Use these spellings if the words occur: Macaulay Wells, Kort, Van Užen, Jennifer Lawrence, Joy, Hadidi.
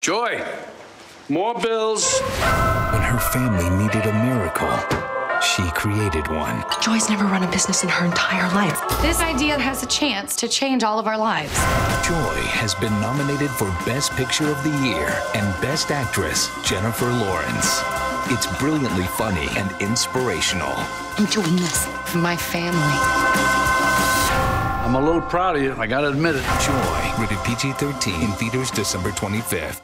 Joy, more bills. When her family needed a miracle, she created one. Joy's never run a business in her entire life. This idea has a chance to change all of our lives. Joy has been nominated for Best Picture of the Year and Best Actress, Jennifer Lawrence. It's brilliantly funny and inspirational. I'm doing this for my family. I'm a little proud of you, I gotta admit it. Joy, rated PG-13, in theaters December 25th.